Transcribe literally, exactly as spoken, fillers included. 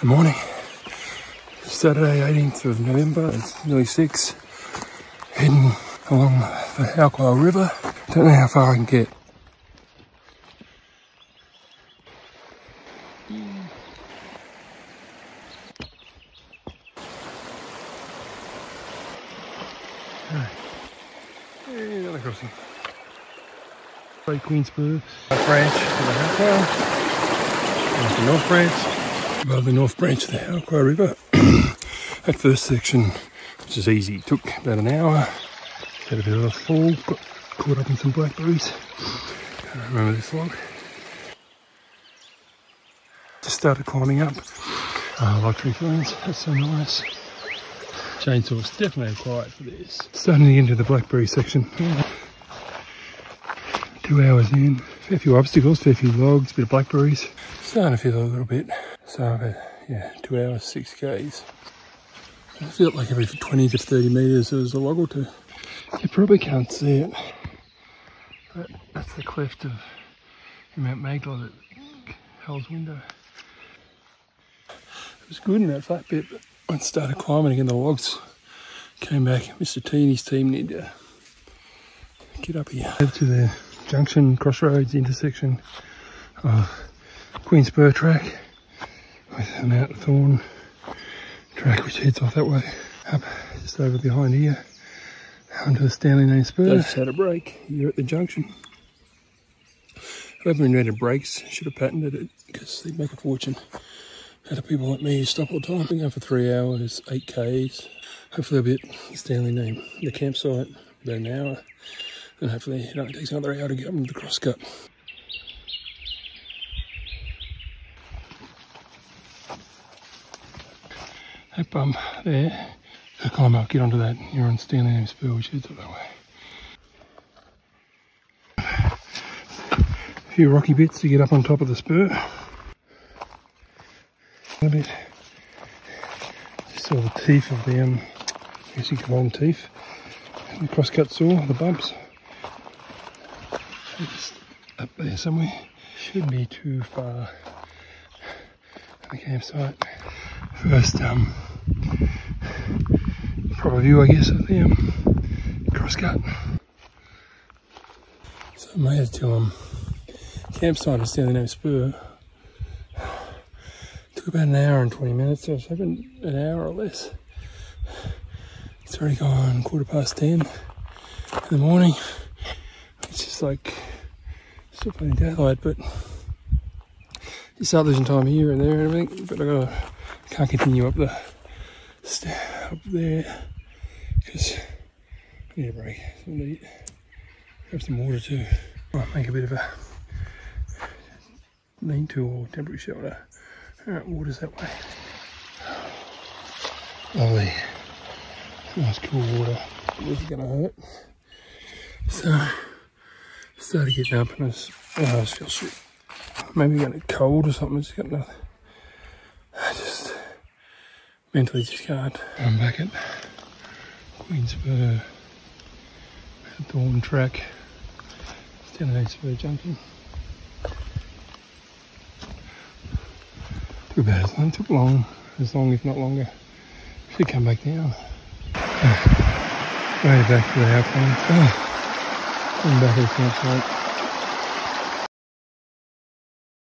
Good morning. Saturday, eighteenth of November, it's nearly six. Heading along the Howqua River. Don't know how far I can get. Queen's Spur, South Branch to the Howqua, the North Branch, well the North Branch of the Howqua River. That first section, which is easy, took about an hour. Had a bit of a fall, got caught up in some blackberries. Can't remember this log. Just started climbing up. Uh, luxury ferns, that's so nice. Chainsaw's definitely quiet for this. Starting to get into the blackberry section. Yeah. Two hours in, fair few obstacles, fair few logs, bit of blackberries. Starting to feel a little bit. So about, yeah, two hours, six Ks. It felt like every twenty to thirty metres there was a log or two. You probably can't see it. But that's the cleft of Mount Magdalene at Hell's Window. It was good in that flat bit, but once I started climbing again, the logs came back. Mister T and his team need to get up here. Over to the junction, crossroads, intersection of Queen's Spur track with the Mount Thorn track, which heads off that way up just over behind here onto the Stanley Name Spur. Just had a break here at the junction. Whoever invented brakes should have patented it because they make a fortune out of people like me who stop all the time. I've been going for three hours, eight Ks. Hopefully I'll be at Stanley Name, the campsite, about an hour. And hopefully, you know, it takes another hour to get up into the crosscut. That bump there, so climb up, get onto that, you're on Stanley Name Spur, which heads up that way. A few rocky bits to get up on top of the spur. A bit. Just saw the teeth of the, um, I guess you call them teeth. The crosscut saw, the bumps. It's up there somewhere. Shouldn't be too far from the campsite. First um, proper view, I guess, of the um, crosscut. So I made it to um, campsite of Stanley Name Spur. Took about an hour and twenty minutes, so I was hoping an hour or less. It's already gone quarter past ten in the morning. It's just like, still plenty of daylight, but you start losing time here and there and everything. But I gotta, can't continue up the stair up there because I need a break. So I need to grab some water too. I'll make a bit of a lean-to or temporary shelter. Alright, water's that way. Lovely. Nice cool water. It wasn't gonna hurt. So started getting up and I just, oh, I just feel shit. Maybe got a cold or something. I just got nothing. I just mentally just can't. I'm back at Queen's Spur, Mount Thorn track, Stanley Name Spur junction. Too bad it didn't took long, as long if not longer. Should come back down. Way back to the airplane. Back at the campsite.